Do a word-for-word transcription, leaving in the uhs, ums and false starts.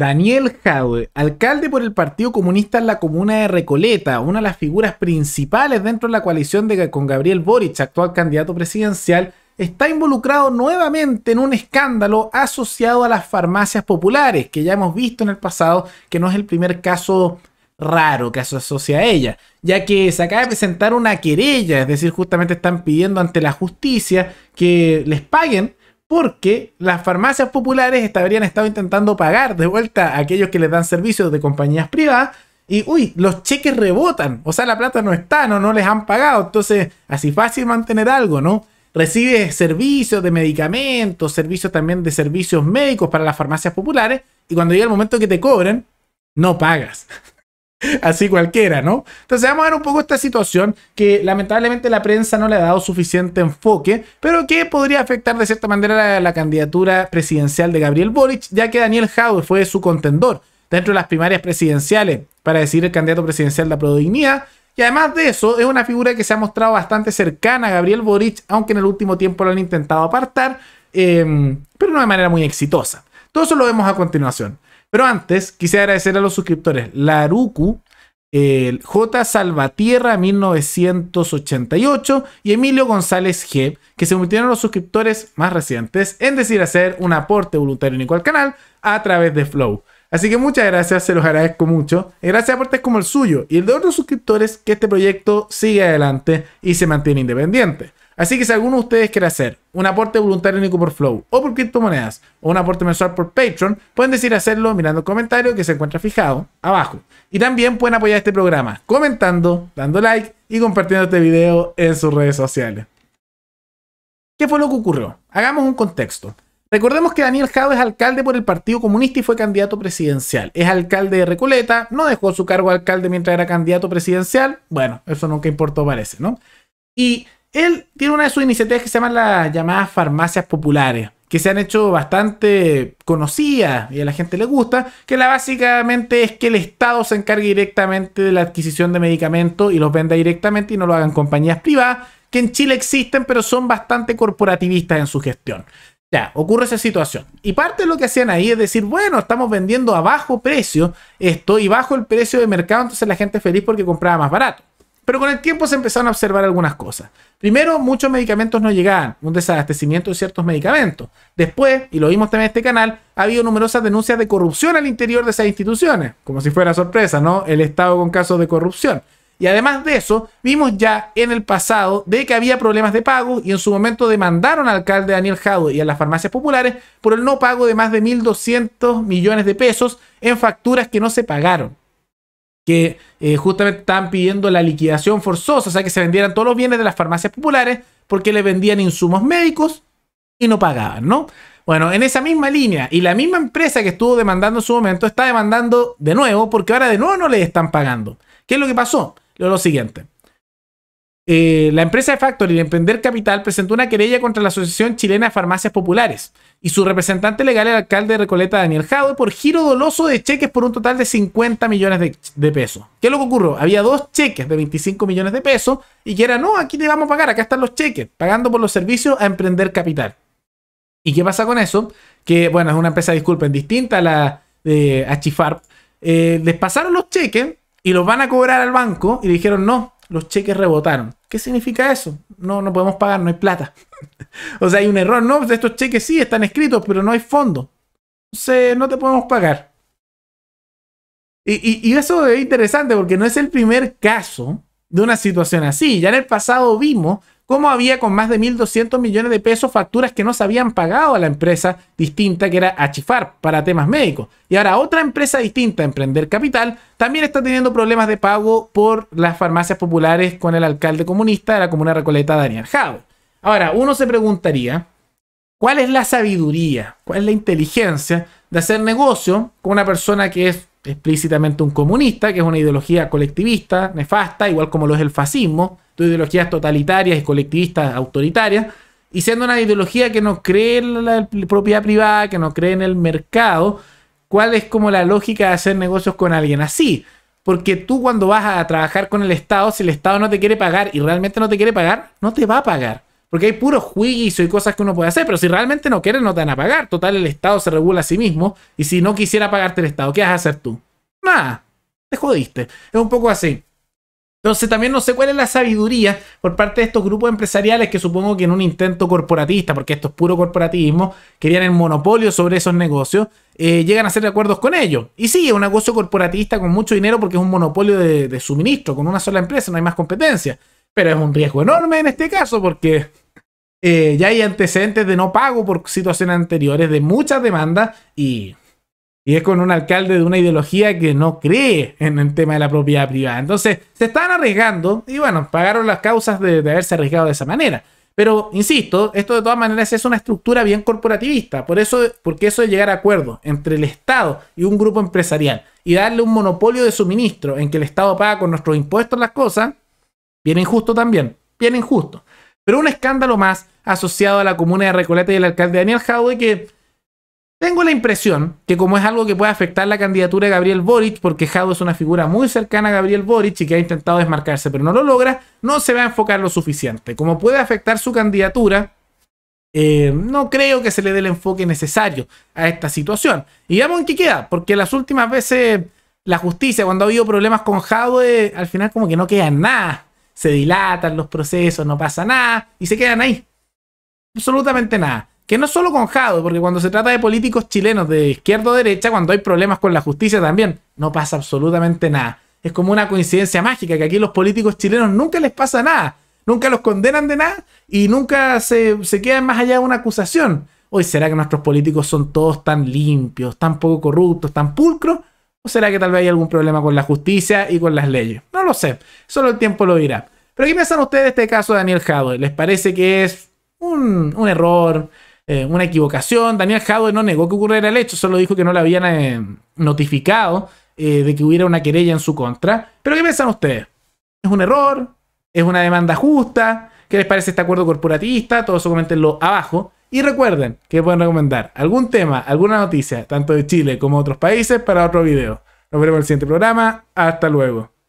Daniel Jadue, alcalde por el Partido Comunista en la comuna de Recoleta, una de las figuras principales dentro de la coalición de, con Gabriel Boric, actual candidato presidencial, está involucrado nuevamente en un escándalo asociado a las farmacias populares, que ya hemos visto en el pasado que no es el primer caso raro que se asocia a ella, ya que se acaba de presentar una querella, es decir, justamente están pidiendo ante la justicia que les paguen porque las farmacias populares habrían estado intentando pagar de vuelta a aquellos que les dan servicios de compañías privadas y, uy, los cheques rebotan. O sea, la plata no está, no, no les han pagado. Entonces, así fácil mantener algo, ¿no? Recibe servicios de medicamentos, servicios también de servicios médicos para las farmacias populares y cuando llega el momento que te cobran, no pagas. Así cualquiera, ¿no? Entonces vamos a ver un poco esta situación que lamentablemente la prensa no le ha dado suficiente enfoque, pero que podría afectar de cierta manera la, la candidatura presidencial de Gabriel Boric, ya que Daniel Jadue fue su contendor dentro de las primarias presidenciales para decidir el candidato presidencial de la Prodignidad, y además de eso es una figura que se ha mostrado bastante cercana a Gabriel Boric, aunque en el último tiempo lo han intentado apartar, eh, pero no de manera muy exitosa. Todo eso lo vemos a continuación. Pero antes, quisiera agradecer a los suscriptores Laruku, eh, J. Salvatierra mil novecientos ochenta y ocho y Emilio González G., que se convirtieron los suscriptores más recientes en decidir hacer un aporte voluntario único al canal a través de Flow. Así que muchas gracias, se los agradezco mucho. Y gracias a aportes como el suyo y el de otros suscriptores que este proyecto sigue adelante y se mantiene independiente. Así que si alguno de ustedes quiere hacer un aporte voluntario único por Flow o por criptomonedas o un aporte mensual por Patreon, pueden decidir hacerlo mirando el comentario que se encuentra fijado abajo. Y también pueden apoyar este programa comentando, dando like y compartiendo este video en sus redes sociales. ¿Qué fue lo que ocurrió? Hagamos un contexto. Recordemos que Daniel Jadue es alcalde por el Partido Comunista y fue candidato presidencial. Es alcalde de Recoleta, no dejó su cargo de alcalde mientras era candidato presidencial. Bueno, eso nunca importó parece, ¿no? Y él tiene una de sus iniciativas que se llaman las llamadas farmacias populares, que se han hecho bastante conocidas y a la gente le gusta, que la básicamente es que el Estado se encargue directamente de la adquisición de medicamentos y los venda directamente y no lo hagan compañías privadas, que en Chile existen pero son bastante corporativistas en su gestión. Ya, ocurre esa situación. Y parte de lo que hacían ahí es decir, bueno, estamos vendiendo a bajo precio esto y bajo el precio de mercado, entonces la gente es feliz porque compraba más barato. Pero con el tiempo se empezaron a observar algunas cosas. Primero, muchos medicamentos no llegaban, un desabastecimiento de ciertos medicamentos. Después, y lo vimos también en este canal, ha habido numerosas denuncias de corrupción al interior de esas instituciones, como si fuera sorpresa, ¿no? El Estado con casos de corrupción. Y además de eso, vimos ya en el pasado de que había problemas de pago y en su momento demandaron al alcalde Daniel Jadue y a las farmacias populares por el no pago de más de mil doscientos millones de pesos en facturas que no se pagaron. Que eh, justamente estaban pidiendo la liquidación forzosa, o sea que se vendieran todos los bienes de las farmacias populares porque les vendían insumos médicos y no pagaban, ¿no? Bueno, en esa misma línea, y la misma empresa que estuvo demandando en su momento está demandando de nuevo porque ahora de nuevo no les están pagando. ¿Qué es lo que pasó? Lo siguiente. Eh, la empresa de factoring Emprender Capital presentó una querella contra la Asociación Chilena de Farmacias Populares y su representante legal, el alcalde de Recoleta Daniel Jadue, por giro doloso de cheques por un total de cincuenta millones de, de pesos. ¿Qué es lo que ocurrió? Había dos cheques de veinticinco millones de pesos y que era, no, aquí te vamos a pagar, acá están los cheques, pagando por los servicios a Emprender Capital. ¿Y qué pasa con eso? Que, bueno, es una empresa, disculpen, distinta a la de Achifar. Eh, les pasaron los cheques y los van a cobrar al banco y le dijeron, no, los cheques rebotaron. ¿Qué significa eso? No, no podemos pagar, no hay plata. O sea, hay un error, ¿no? Estos cheques sí están escritos, pero no hay fondo. Entonces, no te podemos pagar. Y, y, y eso es interesante porque no es el primer caso de una situación así. Ya en el pasado vimos cómo había con más de mil doscientos millones de pesos facturas que no se habían pagado a la empresa distinta que era Achifar para temas médicos. Y ahora otra empresa distinta, Emprender Capital, también está teniendo problemas de pago por las farmacias populares con el alcalde comunista de la comuna de Recoleta, Daniel Jadue. Ahora, uno se preguntaría, ¿cuál es la sabiduría, cuál es la inteligencia de hacer negocio con una persona que es explícitamente un comunista, que es una ideología colectivista, nefasta, igual como lo es el fascismo, de ideologías totalitarias y colectivistas autoritarias, y siendo una ideología que no cree en la propiedad privada, que no cree en el mercado? ¿Cuál es como la lógica de hacer negocios con alguien así? Porque tú cuando vas a trabajar con el Estado, si el Estado no te quiere pagar y realmente no te quiere pagar, no te va a pagar. Porque hay puros jueguis y cosas que uno puede hacer, pero si realmente no quieres, no te van a pagar. Total, el Estado se regula a sí mismo, y si no quisiera pagarte el Estado, ¿qué vas a hacer tú? Nada, te jodiste. Es un poco así. Entonces también no sé cuál es la sabiduría por parte de estos grupos empresariales que supongo que en un intento corporatista, porque esto es puro corporativismo, querían el monopolio sobre esos negocios, eh, llegan a hacer acuerdos con ellos. Y sí, es un negocio corporatista con mucho dinero porque es un monopolio de, de suministro, con una sola empresa, no hay más competencia. Pero es un riesgo enorme en este caso porque eh, ya hay antecedentes de no pago por situaciones anteriores, de muchas demandas y... Y es con un alcalde de una ideología que no cree en el tema de la propiedad privada. Entonces, se están arriesgando y bueno, pagaron las causas de, de haberse arriesgado de esa manera. Pero, insisto, esto de todas maneras es una estructura bien corporativista. Por eso, porque eso de llegar a acuerdos entre el Estado y un grupo empresarial y darle un monopolio de suministro en que el Estado paga con nuestros impuestos las cosas, bien injusto también, bien injusto. Pero un escándalo más asociado a la comuna de Recoleta y el alcalde Daniel Jadue que... Tengo la impresión que como es algo que puede afectar la candidatura de Gabriel Boric, porque Jadue es una figura muy cercana a Gabriel Boric y que ha intentado desmarcarse pero no lo logra, no se va a enfocar lo suficiente. Como puede afectar su candidatura, eh, no creo que se le dé el enfoque necesario a esta situación. Y veamos en qué queda, porque las últimas veces la justicia, cuando ha habido problemas con Jadue, al final como que no queda nada. Se dilatan los procesos, no pasa nada y se quedan ahí. Absolutamente nada. Que no solo con Jadue, porque cuando se trata de políticos chilenos de izquierda o derecha, cuando hay problemas con la justicia también, no pasa absolutamente nada. Es como una coincidencia mágica, que aquí los políticos chilenos nunca les pasa nada, nunca los condenan de nada y nunca se, se quedan más allá de una acusación. ¿Hoy será que nuestros políticos son todos tan limpios, tan poco corruptos, tan pulcros? ¿O será que tal vez hay algún problema con la justicia y con las leyes? No lo sé, solo el tiempo lo dirá. Pero ¿qué piensan ustedes de este caso de Daniel Jadue? ¿Les parece que es un, un error? Eh, una equivocación. Daniel Jadue no negó que ocurriera el hecho, solo dijo que no le habían eh, notificado eh, de que hubiera una querella en su contra. Pero ¿qué piensan ustedes? ¿Es un error? ¿Es una demanda justa? ¿Qué les parece este acuerdo corporatista? Todo eso coméntenlo abajo. Y recuerden que pueden recomendar algún tema, alguna noticia, tanto de Chile como de otros países, para otro video. Nos vemos en el siguiente programa. Hasta luego.